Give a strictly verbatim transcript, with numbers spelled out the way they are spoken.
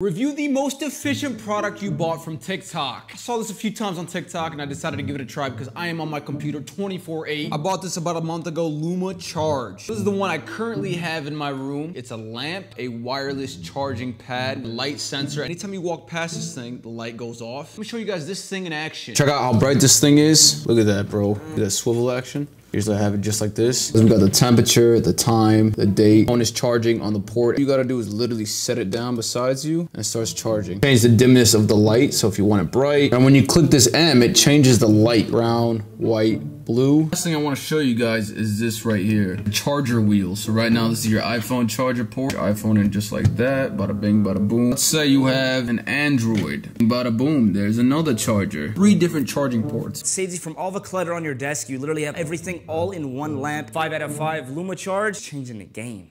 Review the most efficient product you bought from TikTok. I saw this a few times on TikTok and I decided to give it a try because I am on my computer twenty-four eight. I bought this about a month ago, LumiCharge. This is the one I currently have in my room. It's a lamp, a wireless charging pad, light sensor. Anytime you walk past this thing, the light goes off. Let me show you guys this thing in action. Check out how bright this thing is. Look at that, bro. Look at that swivel action. Usually I have it just like this. We've got the temperature, the time, the date. Phone is charging on the port. All you gotta do is literally set it down beside you and it starts charging. Change the dimness of the light, so if you want it bright. And when you click this M, it changes the light. Brown, white, blue. Last thing I wanna show you guys is this right here. The charger wheel. So right now this is your iPhone charger port. Your iPhone in just like that. Bada bing, bada boom. Let's say you have an Android. Bada boom, there's another charger. Three different charging ports. It saves you from all the clutter on your desk. You literally have everything all in one lamp. Five out of five LumiCharge, changing the game.